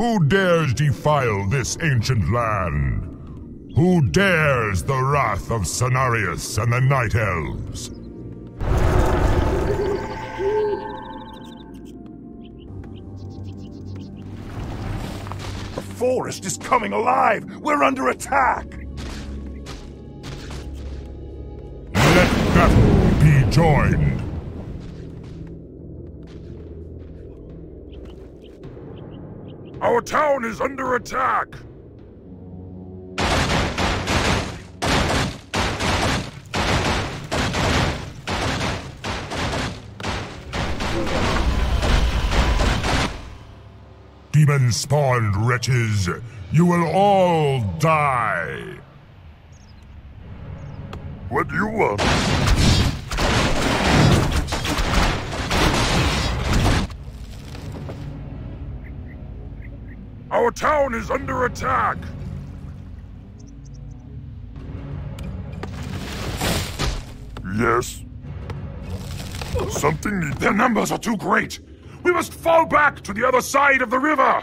Who dares defile this ancient land? Who dares the wrath of Cenarius and the Night Elves? The forest is coming alive! We're under attack! Let battle be joined! Our town is under attack! Demon-spawned wretches, you will all die! What do you want? Our town is under attack! Yes? Something needs— Their numbers are too great! We must fall back to the other side of the river!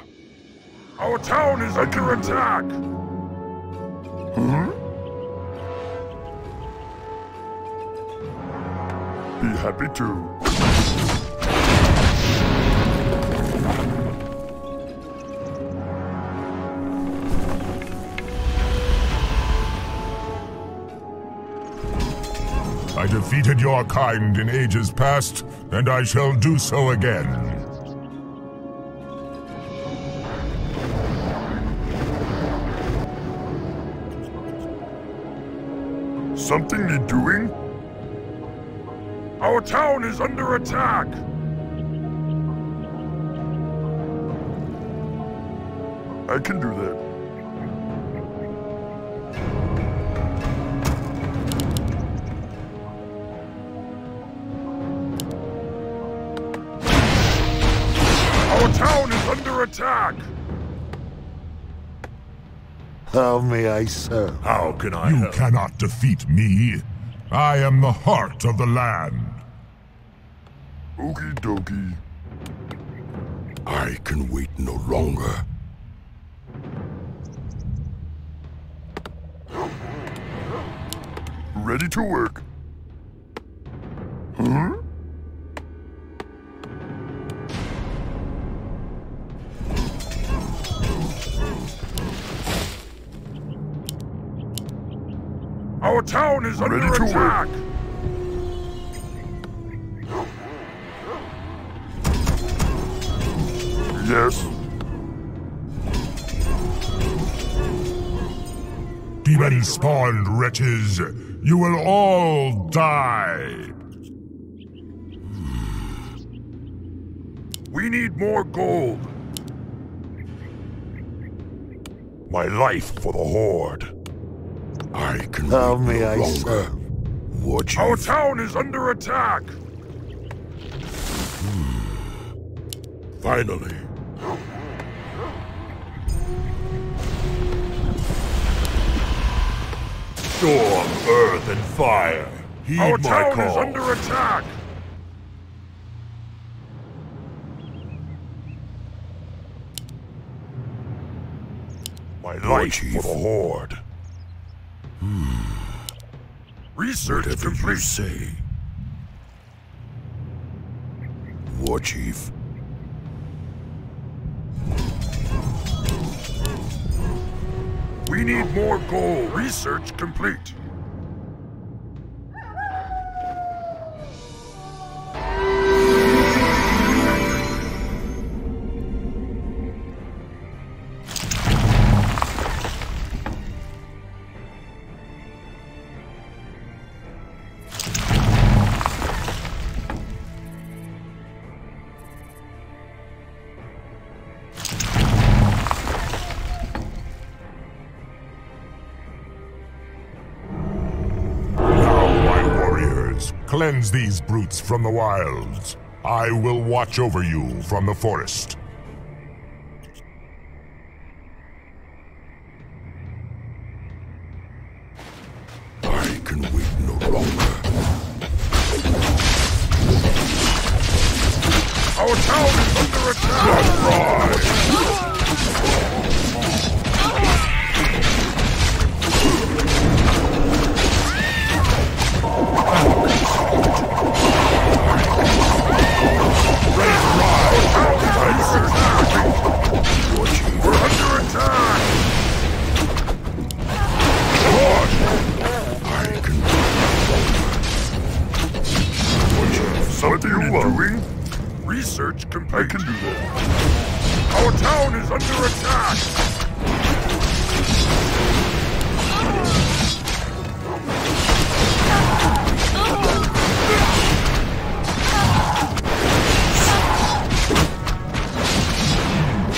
Our town is under attack! Hmm? Be happy to. I defeated your kind in ages past, and I shall do so again. Something need doing? Our town is under attack! I can do that. Attack! How may I serve? How can I help? You cannot defeat me. I am the heart of the land. Oogie dokie. I can wait no longer. Ready to work. Hmm? Our town is under attack! Yes. Demon-spawned wretches, you will all die! We need more gold. My life for the Horde. I can How may no I serve? Warchief. Our town is under attack! Finally. Storm, earth, and fire. Heed Our my town call. Is under attack! My life for the Horde. Research Whatever complete. You say. Warchief. We need more gold. Research complete. Cleanse these brutes from the wilds. I will watch over you from the forest. I can wait no longer. Our town is under attack! something you love? Doing? Research complete. I can do that. Our town is under attack!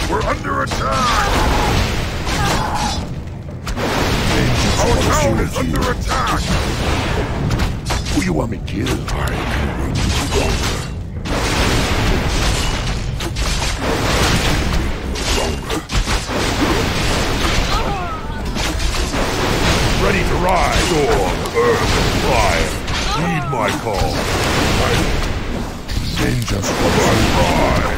We're under attack! Our town is under attack! Who you want me killed? I can run you longer. Ready to rise or burn in fire. Heed my call. Then just run, rise.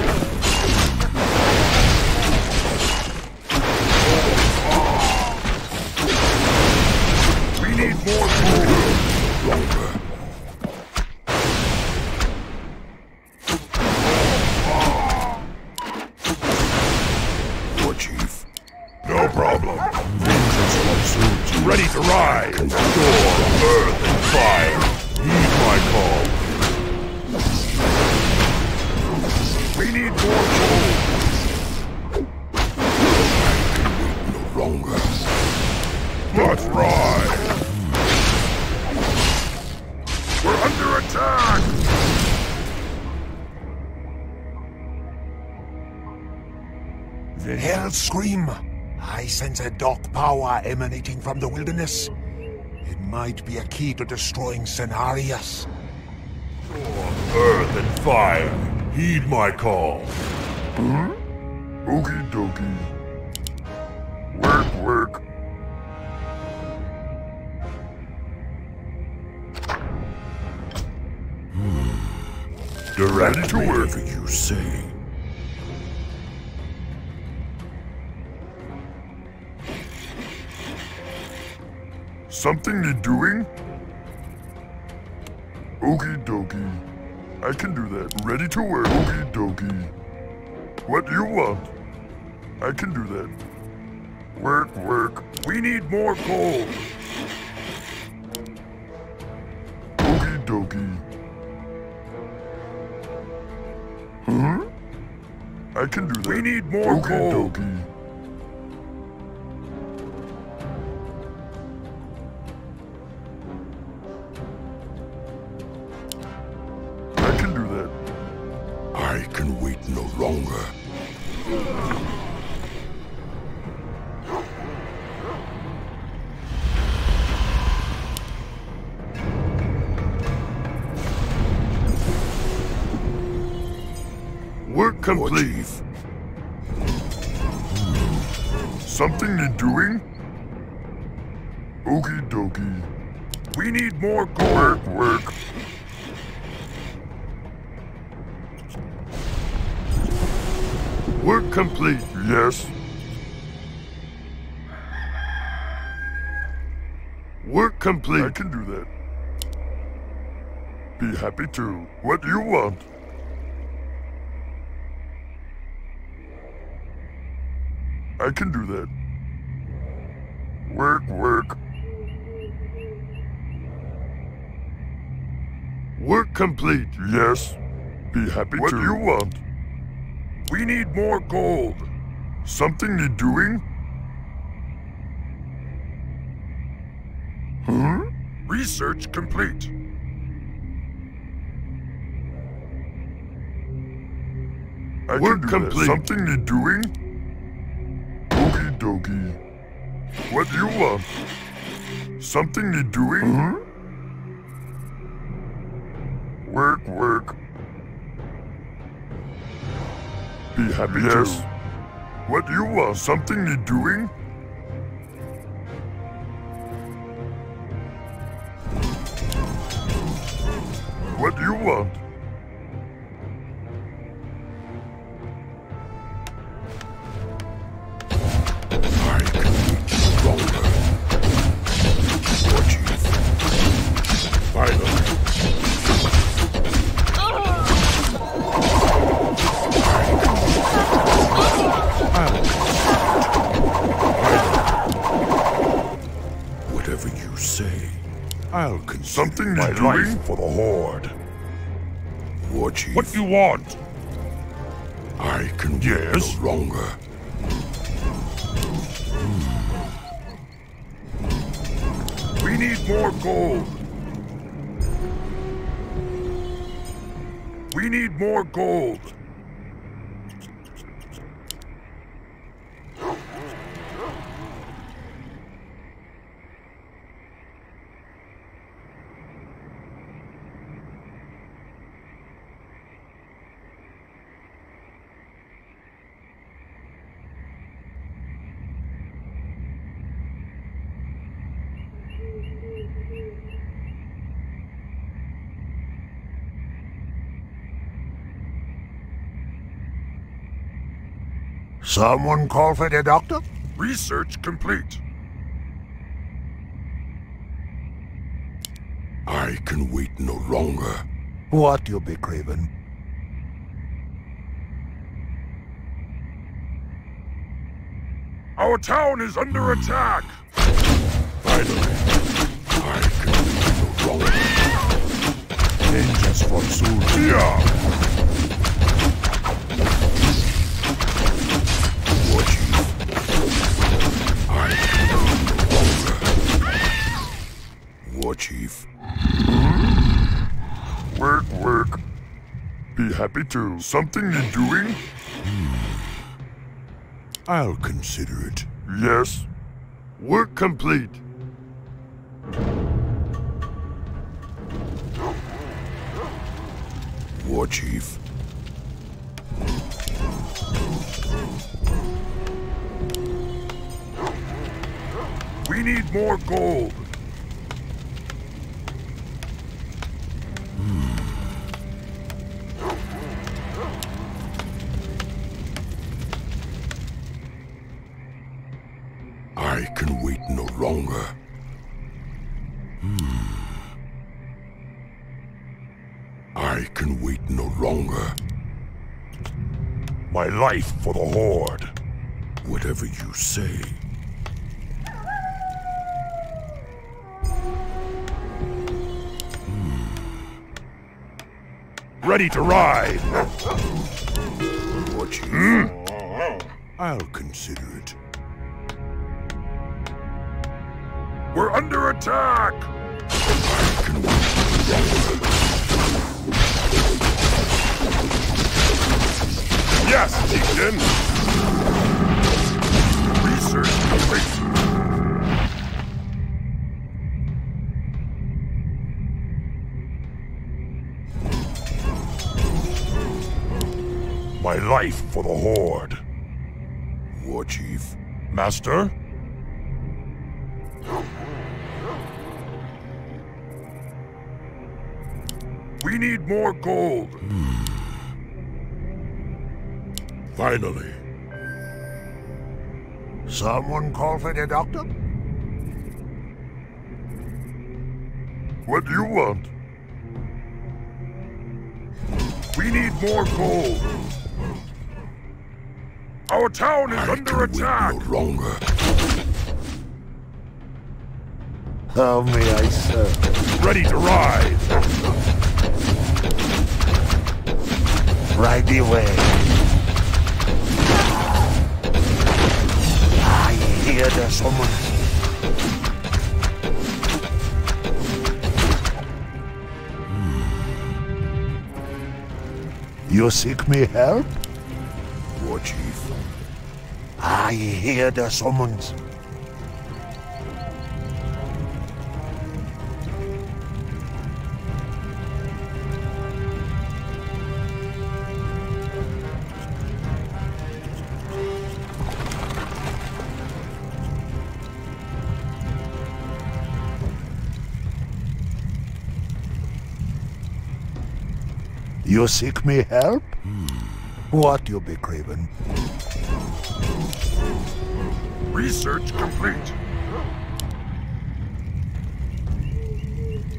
We need more food. Longer. Warchief. No problem. Ready to ride. Door, earth, and fire. Heed my call. We need more food. I can wait no longer. Let's ride. Under attack! The Hellscream! I sense a dark power emanating from the wilderness. It might be a key to destroying Cenarius. Earth and fire, heed my call. Hmm? Okie dokie. Work, work. Ready to work, you say? Something you're doing? Okie dokie. I can do that. Ready to work. Okie dokie. What do you want? I can do that. Work, work. We need more gold. Okie dokie. Hmm? I can do that. We need more gold. I can do that. I can wait no longer. Work complete. Something you're doing? Okie dokie. We need more gold. Work. Work complete. Yes. Work complete. I can do that. Be happy to. What do you want? I can do that. Work, work. Work complete. Yes. Be happy to. What do you want? We need more gold. Something you're doing? Hmm? Research complete. I can do that. Something you're doing? Dokie. What do you want? Something you're doing? Mm-hmm. Work, work. Be happy to. What do you want? Something you're doing? What do you want? Something my life for the Horde. Warchief. What do you want? I can wait no longer. We need more gold. We need more gold. Someone call for the doctor? Research complete. I can wait no longer. What you be craving? Our town is under attack. Finally, I can wait no longer. Vengeance for soon. Yeah. Warchief. Work. Be happy to. Something you're doing? I'll consider it. Yes. Work complete. Warchief. We need more gold. I can wait no longer. I can wait no longer. My life for the Horde. Whatever you say. Ready to ride. What you? I'll consider it. We're under attack! I can wait. Yes, Deacon! Research complete. My life for the Horde. Warchief. Master? We need more gold. Finally. Someone call for the doctor? What do you want? We need more gold. Our town is under attack. Wait no longer. How may I serve? Ready to ride. Right away. I hear there's someone. You seek me help? Warchief. I hear the summons. You seek me help? What you be craving? Research complete.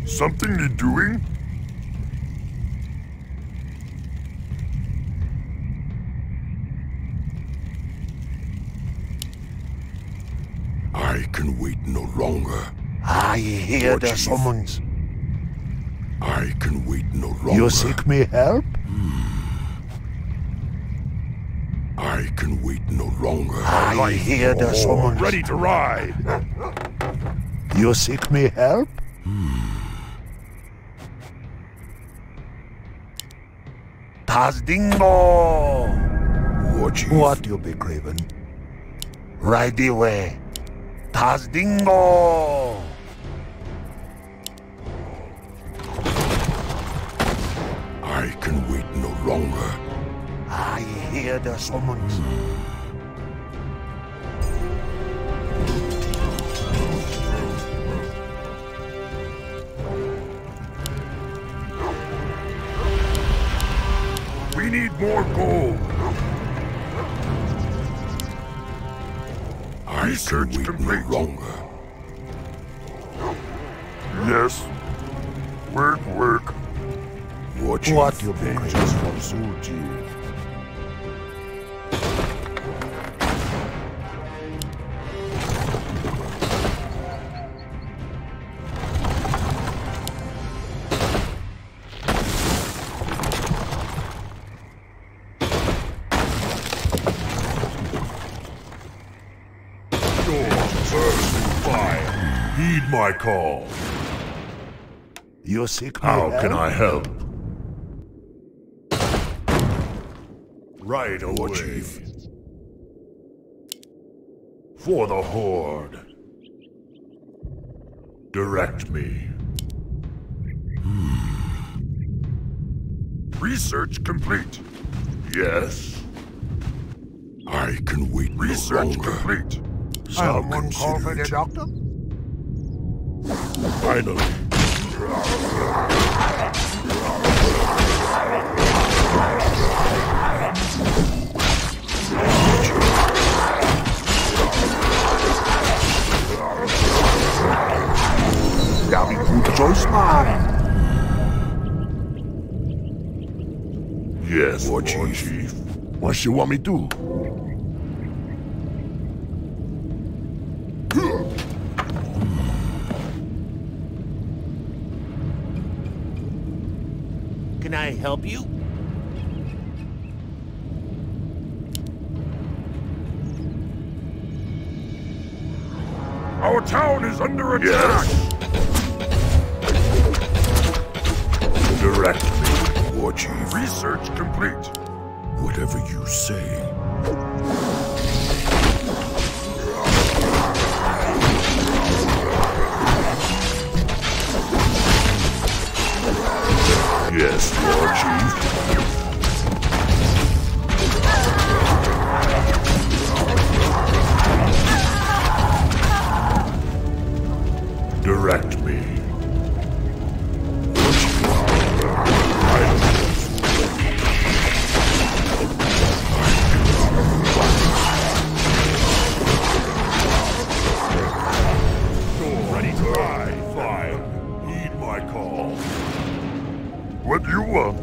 Something you doing? I can wait no longer. I hear the summons. I can wait no longer. You seek me help? I can wait no longer. I hear the someone ready to ride. You seek me help? Tazdingo! Warchief. What you be craven? Ride away. Tazdingo! I can wait no longer. I hear the summons. We need more gold. I can wait complete. No longer. Yes. Work. What you bring just for Suji? Heed my call. You're sick. How can I help? Right away. Warchief. For the Horde. Direct me. Research complete. Yes. I can wait. Research no complete. Someone call for the doctor? Finally. Ja, wie gut soll's machen? Yes, Warchief. What you want me to do? Can I help you? Our town is under attack! Yes. Direct me, Warchief. Research complete. Whatever you say. Yes, Warchief. Direct me. Ready to ride. Fine. Heed my call. What do you want?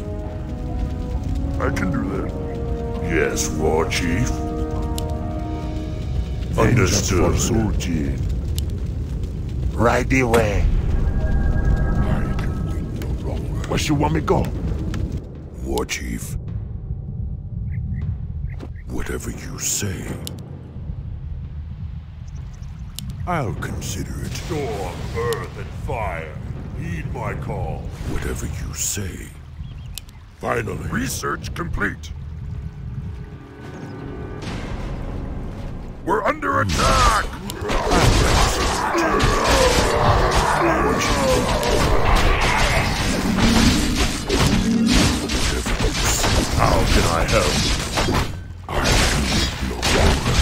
I can do that. Yes, Warchief. Understood. Warchief. Right away. I can wait no longer. Where you want me go? Warchief. Whatever you say, I'll consider it. Storm, earth, and fire. Heed my call. Whatever you say. Finally. Research complete. We're under attack! How can I help? I can no longer.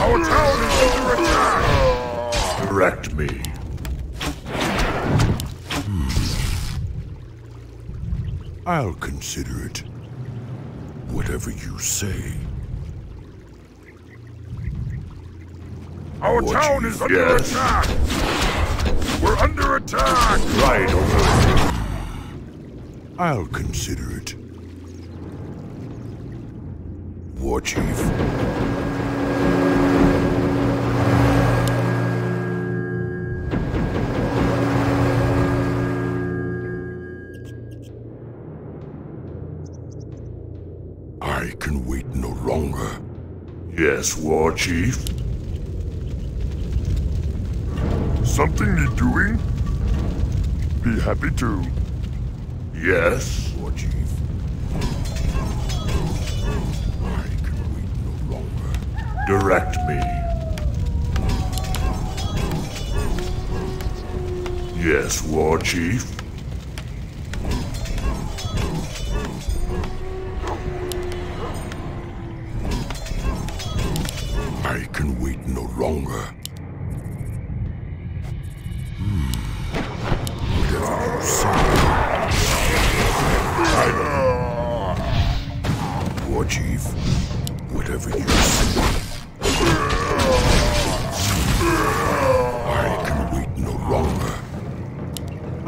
Our town is under attack! Direct me. I'll consider it. Whatever you say. Our town is under attack! We're under attack! Right away. I'll consider it. Warchief. Yes, Warchief? Something you're doing? Be happy to. Yes, Warchief. I can wait no longer. Direct me. Yes, Warchief. I can wait no longer. Warchief, whatever you say, I can wait no longer.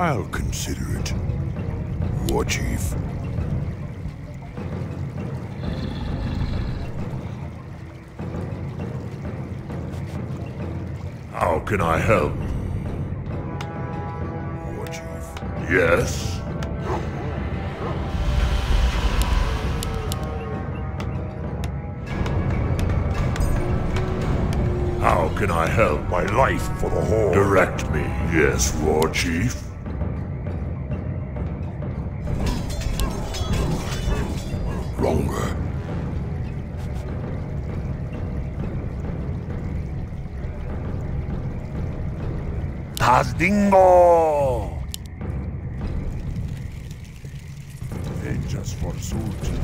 I'll consider it, Warchief. How can I help? Warchief. Yes? How can I help? My life for the Horde. Direct me. Yes, Warchief. Longer. Tazdingo! Vengeance for Zulti.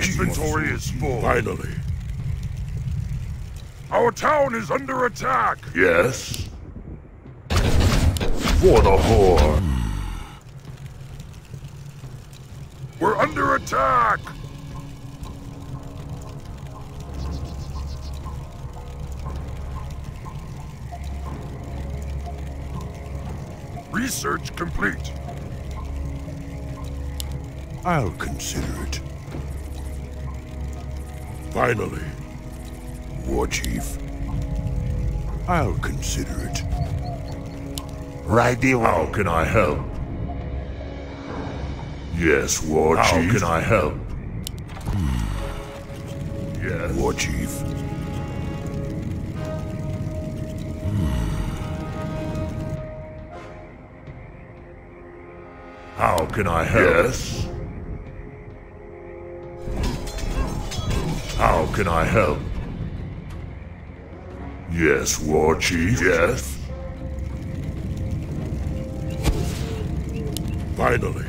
Inventory is full. Finally. Our town is under attack! Yes? For the Horde! We're under attack! Research complete. I'll consider it. Finally. Warchief, I'll consider it. Right away. How can I help? Yes, Warchief. How can I help? Yes, Warchief. How can I help? Yes. How can I help? Yes, Warchief. Yes. Finally.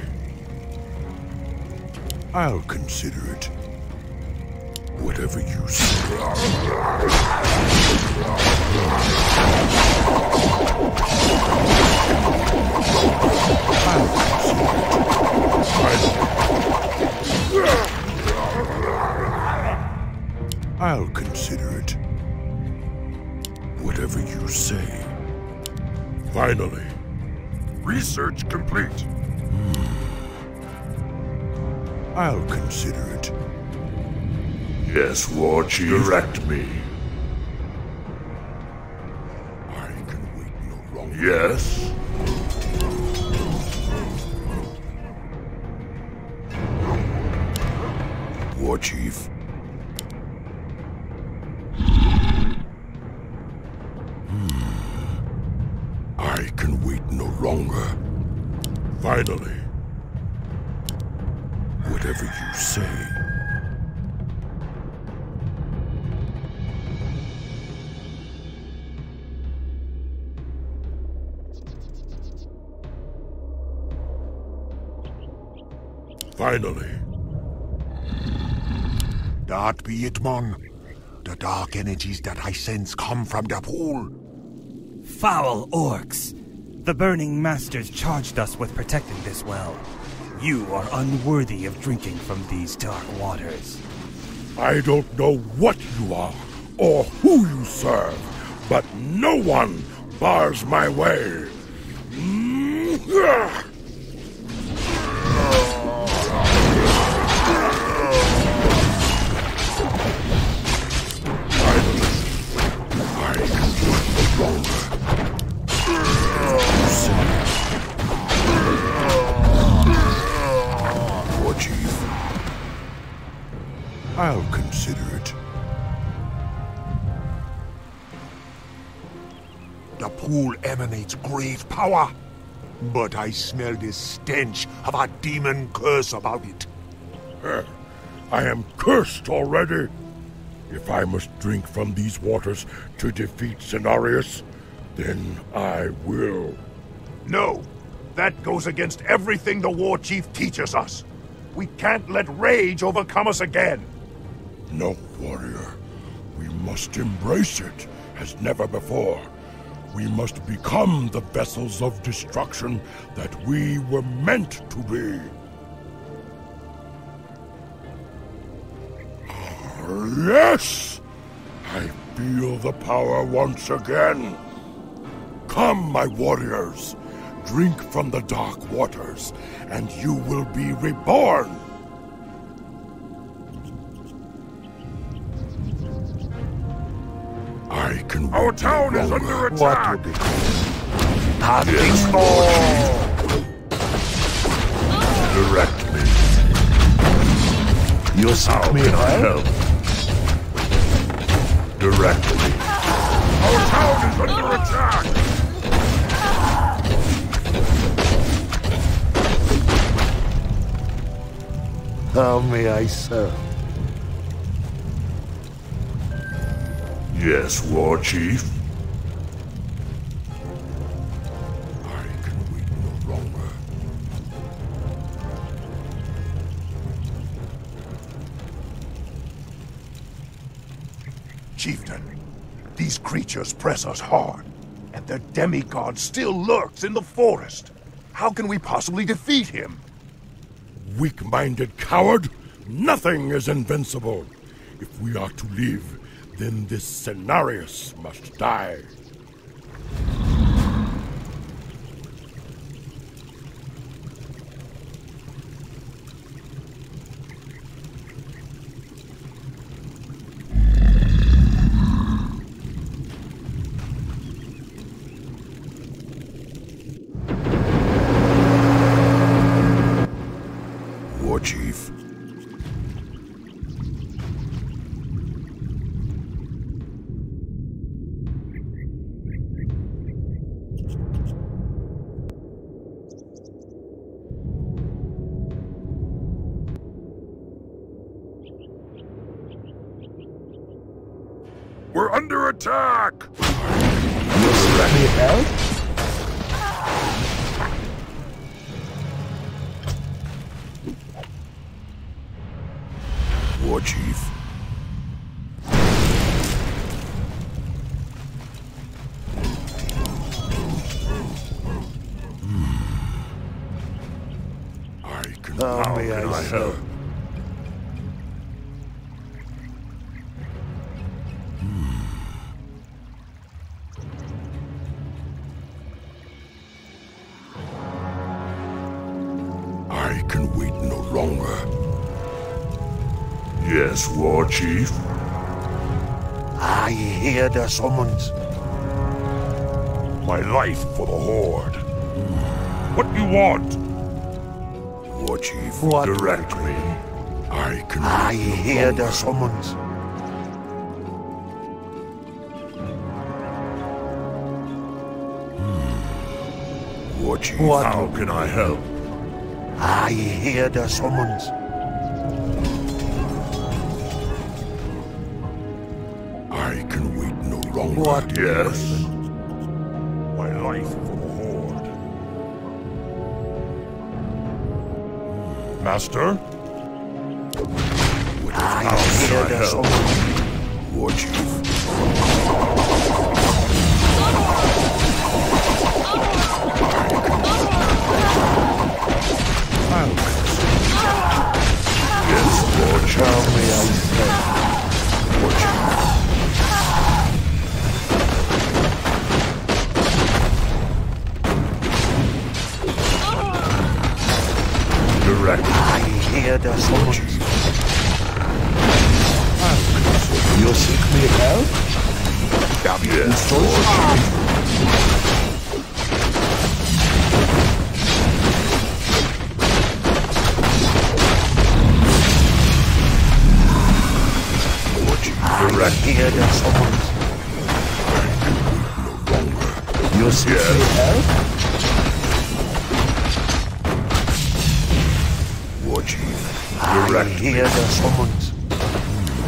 I'll consider it. Whatever you say. I'll consider it. Whatever you say. Finally. Research complete. I'll consider it. Yes, Warchief. Direct me. I can wait no longer. Yes. Warchief. Longer. Finally. Whatever you say. Finally. That be it, Mon. The dark energies that I sense come from the pool. Foul orcs. The Burning Masters charged us with protecting this well. You are unworthy of drinking from these dark waters. I don't know what you are, or who you serve, but no one bars my way. I'll consider it. The pool emanates grave power, but I smell this stench of a demon curse about it. I am cursed already. If I must drink from these waters to defeat Cenarius, then I will. No, that goes against everything the Warchief teaches us. We can't let rage overcome us again. No, warrior. We must embrace it as never before. We must become the vessels of destruction that we were meant to be. Yes! I feel the power once again. Come, my warriors, drink from the dark waters, and you will be reborn. I can. Our town is under attack. Tazdingo! Direct me. You'll seek me help. Directly. Our town is under attack. How may I serve? Yes, Warchief. I can wait no longer. Chieftain, these creatures press us hard, and their demigod still lurks in the forest. How can we possibly defeat him? Weak-minded coward! Nothing is invincible! If we are to live, then this Cenarius must die. Warchief. We're under attack! You ready to help? Warchief. I can I help? I can wait no longer. Yes, Warchief. I hear the summons. My life for the Horde. What do you want? Warchief, direct me. I can. I hear the summons. Warchief, how can I help? I hear the summons. I can wait no longer. What? Yes. My life for the Horde. Master? I hear the summons. Warchief. Yes, Lord, tell me I say. Direct. I hear the summons. You'll seek me help? Yes, Lord. hear their songs. You're scared. Warchief, I hear their songs.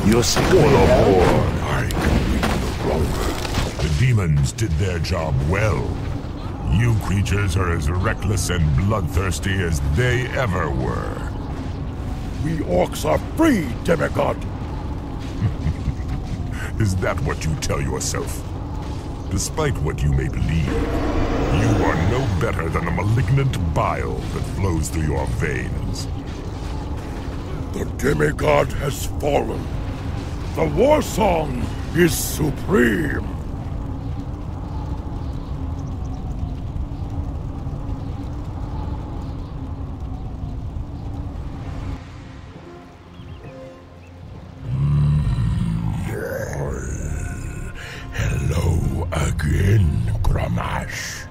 You're scared. I can wait no longer. The demons did their job well. You creatures are as reckless and bloodthirsty as they ever were. We orcs are free, demigod! Is that what you tell yourself? Despite what you may believe, you are no better than a malignant bile that flows through your veins. The demigod has fallen. The war song is supreme. Gromash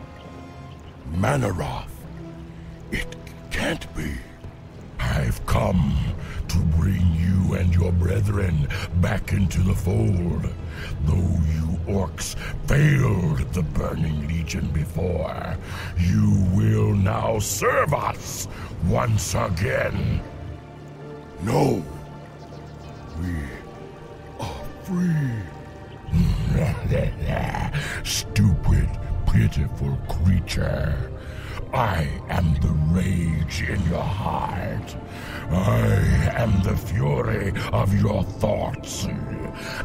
Manorath. It can't be. I've come to bring you and your brethren back into the fold. Though you orcs failed the Burning Legion before, you will now serve us once again. No. We are free. Stupid, pitiful creature. I am the rage in your heart. I am the fury of your thoughts.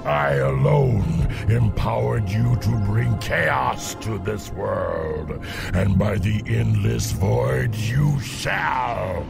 I alone empowered you to bring chaos to this world, and by the endless void you shall.